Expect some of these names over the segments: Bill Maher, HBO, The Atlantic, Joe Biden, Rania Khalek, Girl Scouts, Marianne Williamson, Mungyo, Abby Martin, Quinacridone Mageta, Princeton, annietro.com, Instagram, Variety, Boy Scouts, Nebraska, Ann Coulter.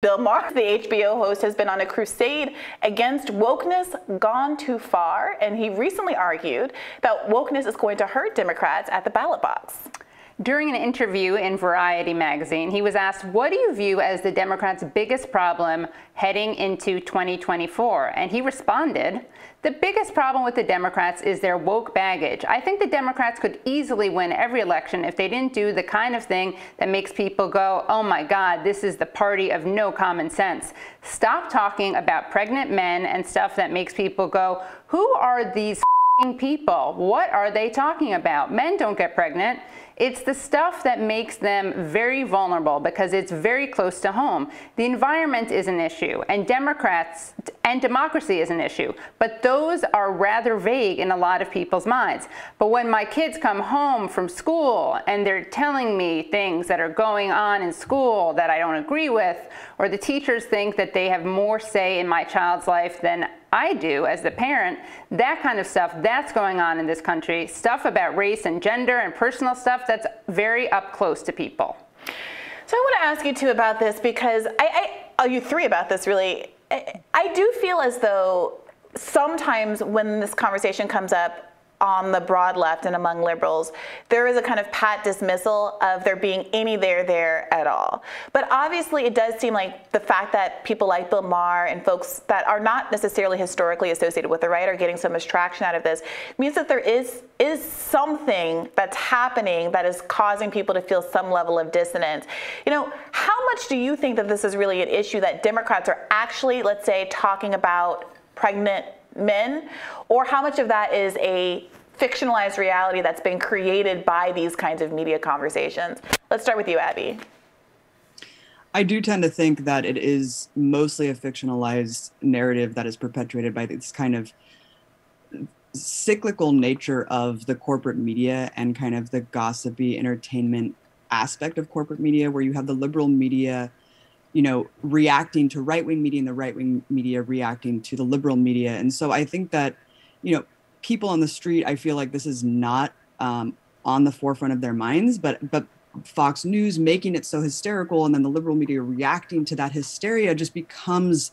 Bill Maher, the HBO host, has been on a crusade against wokeness gone too far, and he recently argued that wokeness is going to hurt Democrats at the ballot box. During an interview in Variety magazine, he was asked, what do you view as the Democrats' biggest problem heading into 2024? And he responded, the biggest problem with the Democrats is their woke baggage. I think the Democrats could easily win every election if they didn't do the kind of thing that makes people go, oh my God, this is the party of no common sense. Stop talking about pregnant men and stuff that makes people go, who are these people? What are they talking about? Men don't get pregnant. It's the stuff that makes them very vulnerable because it's very close to home. The environment is an issue, and Democrats and democracy is an issue, but those are rather vague in a lot of people's minds. But when my kids come home from school and they're telling me things that are going on in school that I don't agree with, or the teachers think that they have more say in my child's life than I do as the parent, that kind of stuff, that's going on in this country. Stuff about race and gender and personal stuff that's very up close to people. So I want to ask you two about this because you three about this really. I do feel as though sometimes when this conversation comes up on the broad left and among liberals, there is a kind of pat dismissal of there being any there at all. But obviously it does seem like the fact that people like Bill Maher and folks that are not necessarily historically associated with the right are getting so much traction out of this means that there is something that's happening that is causing people to feel some level of dissonance. You know, how much do you think that this is really an issue that Democrats are actually, let's say, talking about pregnant men, or how much of that is a fictionalized reality that's been created by these kinds of media conversations? Let's start with you, Abby. I do tend to think that it is mostly a fictionalized narrative that is perpetuated by this kind of cyclical nature of the corporate media and kind of the gossipy entertainment aspect of corporate media, where you have the liberal media, you know, reacting to right-wing media and the right-wing media reacting to the liberal media. And so I think that, you know, people on the street, I feel like this is not on the forefront of their minds, but Fox News making it so hysterical and then the liberal media reacting to that hysteria just becomes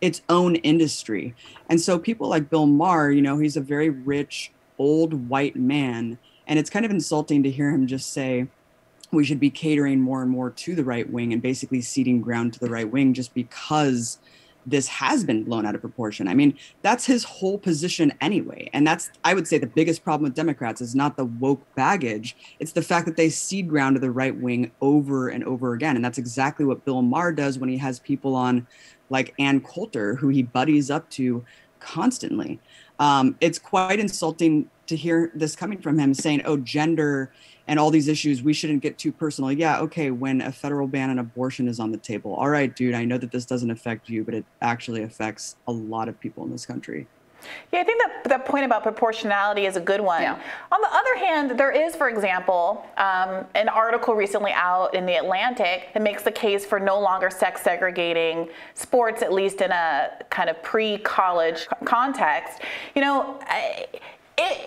its own industry. And so people like Bill Maher, you know, he's a very rich, old white man, and it's kind of insulting to hear him just say, we should be catering more and more to the right wing and basically ceding ground to the right wing just because this has been blown out of proportion. I mean, that's his whole position anyway. And that's, I would say, the biggest problem with Democrats is not the woke baggage. It's the fact that they cede ground to the right wing over and over again. And that's exactly what Bill Maher does when he has people on like Ann Coulter, who he buddies up to constantly. It's quite insulting to hear this coming from him saying, oh, gender and all these issues, we shouldn't get too personal. Yeah, okay, when a federal ban on abortion is on the table. All right, dude, I know that this doesn't affect you, but it actually affects a lot of people in this country. Yeah, I think that point about proportionality is a good one. Yeah. On the other hand, there is, for example, an article recently out in The Atlantic that makes the case for no longer sex segregating sports, at least in a kind of pre-college context. You know,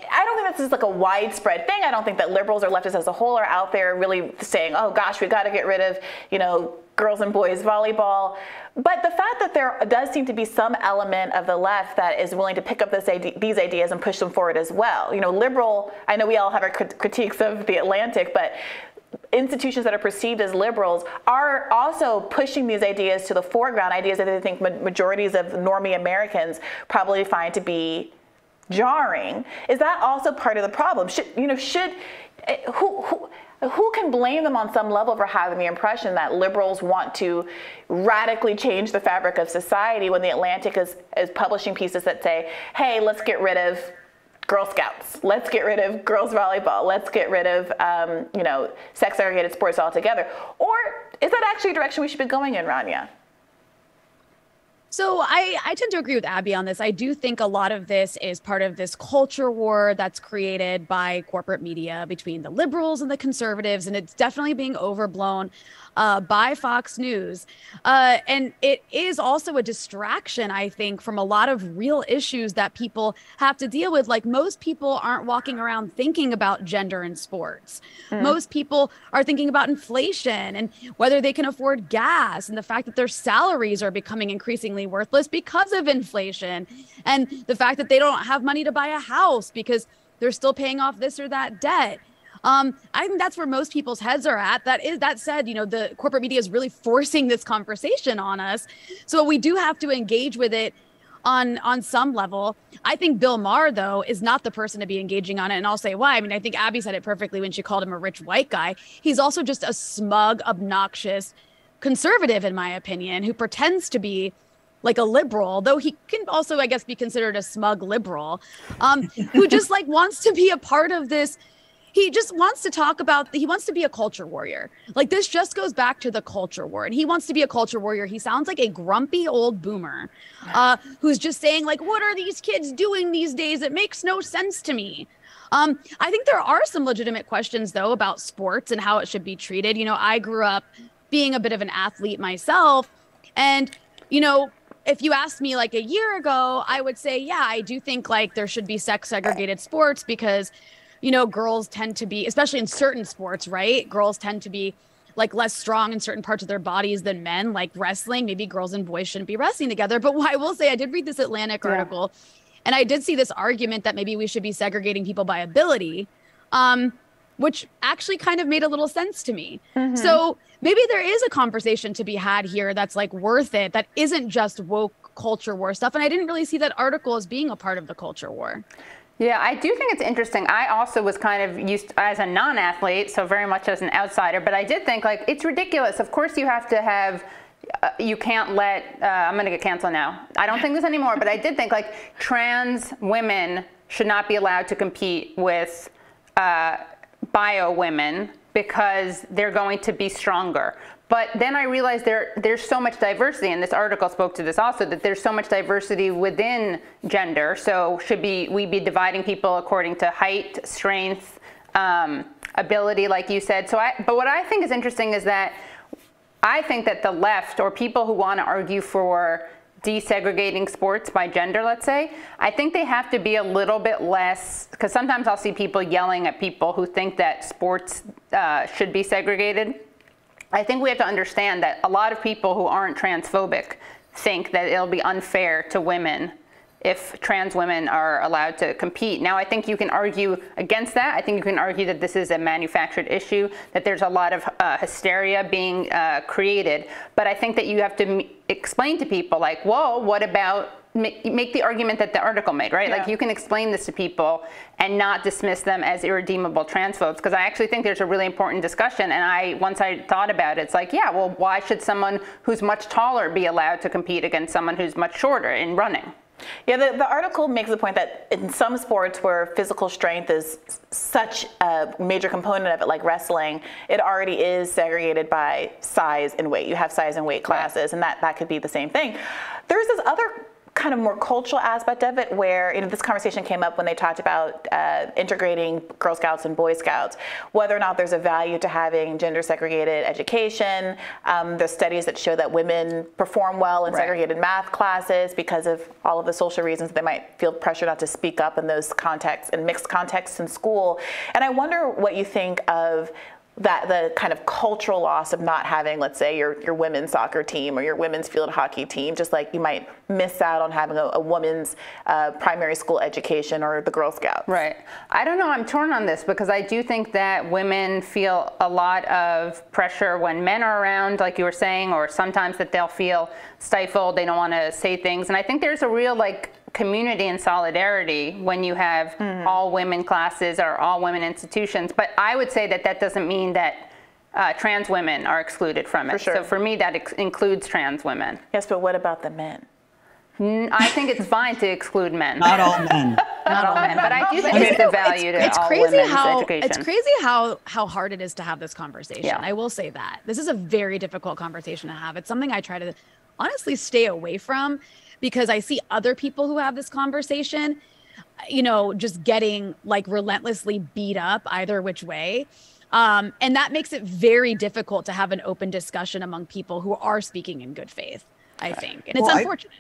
I don't think this is like a widespread thing. I don't think that liberals or leftists as a whole are out there really saying, oh gosh, we got to get rid of, you know, girls and boys volleyball. But the fact that there does seem to be some element of the left that is willing to pick up these ideas and push them forward as well. You know, liberal, I know we all have our critiques of The Atlantic, but institutions that are perceived as liberals are also pushing these ideas to the foreground, ideas that they think majorities of normie Americans probably find to be jarring. Is that also part of the problem? Who can blame them on some level for having the impression that liberals want to radically change the fabric of society when The Atlantic is publishing pieces that say, hey, let's get rid of Girl Scouts, let's get rid of girls volleyball, let's get rid of you know, sex segregated sports altogether? Or is that actually a direction we should be going in, Rania? So I tend to agree with Abby on this. I do think a lot of this is part of this culture war that's created by corporate media between the liberals and the conservatives, and it's definitely being overblown by Fox News. And it is also a distraction, I think, from a lot of real issues that people have to deal with. Like, most people aren't walking around thinking about gender in sports. Mm. Most people are thinking about inflation and whether they can afford gas and the fact that their salaries are becoming increasingly worthless because of inflation, and the fact that they don't have money to buy a house because they're still paying off this or that debt. I think that's where most people's heads are at. That said, you know, the corporate media is really forcing this conversation on us, so we do have to engage with it on some level. I think Bill Maher, though, is not the person to be engaging on it, and I'll say why. I mean, I think Abby said it perfectly when she called him a rich white guy. He's also just a smug, obnoxious conservative, in my opinion, who pretends to be like a liberal, though he can also, I guess, be considered a smug liberal, who just like wants to be a part of this. He just wants to talk about, he wants to be a culture warrior. Like, this just goes back to the culture war, and he wants to be a culture warrior. He sounds like a grumpy old boomer who's just saying, like, what are these kids doing these days? It makes no sense to me. I think there are some legitimate questions, though, about sports and how it should be treated. You know, I grew up being a bit of an athlete myself, and, you know, if you asked me like a year ago, I would say, yeah, I do think like there should be sex segregated sports because, you know, girls tend to be, especially in certain sports, right? Girls tend to be like less strong in certain parts of their bodies than men, like wrestling. Maybe girls and boys shouldn't be wrestling together. But I will say, I did read this Atlantic article, and I did see this argument that maybe we should be segregating people by ability, which actually kind of made a little sense to me. Mm-hmm. So maybe there is a conversation to be had here that's like worth it, that isn't just woke culture war stuff. And I didn't really see that article as being a part of the culture war. Yeah, I do think it's interesting. I also was kind of used as a non-athlete, so very much as an outsider, but I did think like, it's ridiculous. Of course you have to have, you can't let, I'm gonna get canceled now. I don't think this anymore, but I did think like trans women should not be allowed to compete with, bio women because they're going to be stronger. But then I realized there's so much diversity, and this article spoke to this also, that there's so much diversity within gender. So should we be dividing people according to height, strength, ability, like you said. But what I think is interesting is that I think that the left, or people who want to argue for desegregating sports by gender, let's say, I think they have to be a little bit less, because sometimes I'll see people yelling at people who think that sports should be segregated. I think we have to understand that a lot of people who aren't transphobic think that it'll be unfair to women if trans women are allowed to compete. Now, I think you can argue against that. I think you can argue that this is a manufactured issue, that there's a lot of hysteria being created. But I think that you have to explain to people, like, whoa, what about, make the argument that the article made, right? Yeah. Like, you can explain this to people and not dismiss them as irredeemable transphobes, because I actually think there's a really important discussion. And once I thought about it, it's like, yeah, well, why should someone who's much taller be allowed to compete against someone who's much shorter in running? Yeah, the article makes the point that in some sports where physical strength is such a major component of it, like wrestling, it already is segregated by size and weight. You have size and weight classes, right? And that could be the same thing. There's this other kind of more cultural aspect of it where, you know, this conversation came up when they talked about integrating Girl Scouts and Boy Scouts, whether or not there's a value to having gender segregated education. There's studies that show that women perform well in segregated math classes because of all of the social reasons. They might feel pressure not to speak up in those contexts, in mixed contexts in school. And I wonder what you think of that, the kind of cultural loss of not having, let's say, your women's soccer team or your women's field hockey team, just like you might miss out on having a woman's primary school education or the Girl Scouts. Right. I don't know. I'm torn on this because I do think that women feel a lot of pressure when men are around, like you were saying, or sometimes that they'll feel stifled. They don't want to say things. And I think there's a real, like, community and solidarity when you have all women classes or all women institutions. But I would say that that doesn't mean that trans women are excluded from it. For sure. So for me, that includes trans women. Yes, but what about the men? I think it's fine to exclude men. Not all men. Not all men, but I do think it's a value to all women's education. It's crazy how hard it is to have this conversation. Yeah. I will say that. This is a very difficult conversation to have. It's something I try to honestly stay away from, because I see other people who have this conversation, you know, just getting like relentlessly beat up either which way. And that makes it very difficult to have an open discussion among people who are speaking in good faith, I think. And it's unfortunate.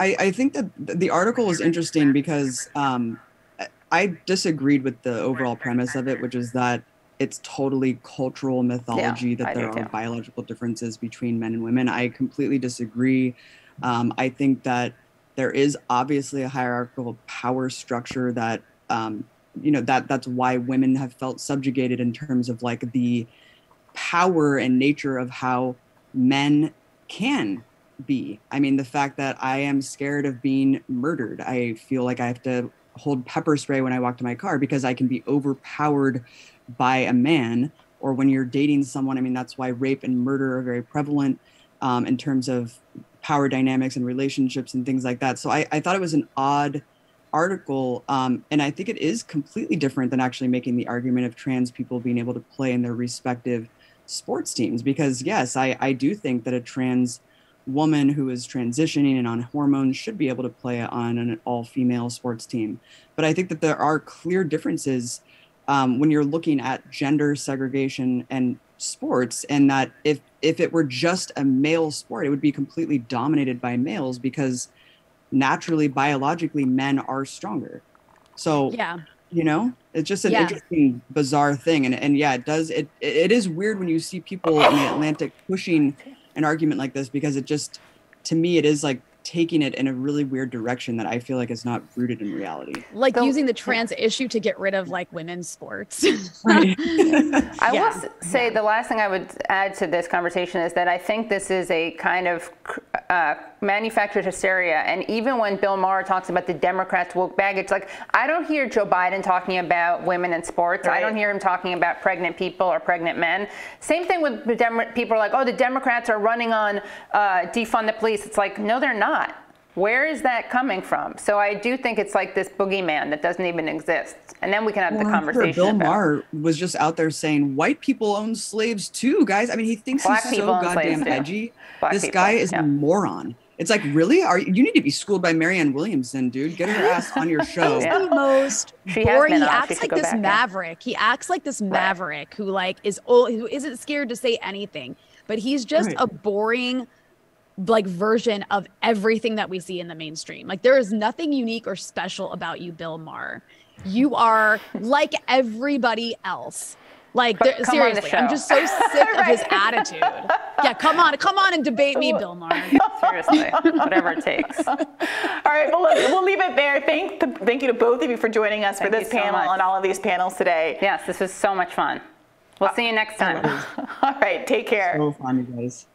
I think that the article was interesting because I disagreed with the overall premise of it, which is that it's totally cultural mythology that there are biological differences between men and women. I completely disagree. I think that there is obviously a hierarchical power structure that, you know, that's why women have felt subjugated in terms of like the power and nature of how men can be. I mean, the fact that I am scared of being murdered. I feel like I have to hold pepper spray when I walk to my car because I can be overpowered by a man. Or when you're dating someone, I mean, that's why rape and murder are very prevalent in terms of power dynamics and relationships and things like that. So I thought it was an odd article. And I think it is completely different than actually making the argument of trans people being able to play in their respective sports teams. Because yes, I do think that a trans woman who is transitioning and on hormones should be able to play on an all-female sports team. But I think that there are clear differences when you're looking at gender segregation and sports, and that if it were just a male sport, it would be completely dominated by males because naturally, biologically, men are stronger. So, you know, it's just an interesting, bizarre thing. And yeah, it does. It is weird when you see people in the Atlantic pushing an argument like this, because it just, to me, it is like taking it in a really weird direction that I feel like is not rooted in reality. Like using the trans issue to get rid of like women's sports. I will say the last thing I would add to this conversation is that I think this is a kind of manufactured hysteria. And even when Bill Maher talks about the Democrats' woke baggage, like I don't hear Joe Biden talking about women in sports. Right. I don't hear him talking about pregnant people or pregnant men. Same thing with the people are like, oh, the Democrats are running on defund the police. It's like, no, they're not. Where is that coming from? So I do think it's like this boogeyman that doesn't even exist. And then we can have the conversation. Bill Maher was just out there saying white people own slaves too, guys. I mean, he thinks he's so goddamn edgy. This guy is a moron. It's like, really? You need to be schooled by Marianne Williamson, dude. Get her ass on your show. The most boring. He acts like this maverick. He acts like this maverick who like is old, who isn't scared to say anything. But he's just a boring like version of everything that we see in the mainstream. Like there is nothing unique or special about you, Bill Maher. You are like everybody else. Like seriously, I'm just so sick of his attitude. Yeah, come on and debate me, Bill Maher. Seriously, whatever it takes. All right, well, look, we'll leave it there. Thank you to both of you for joining us for this panel and all of these panels today. Yes, this was so much fun. We'll see you next time. All right, take care. So fun, you guys.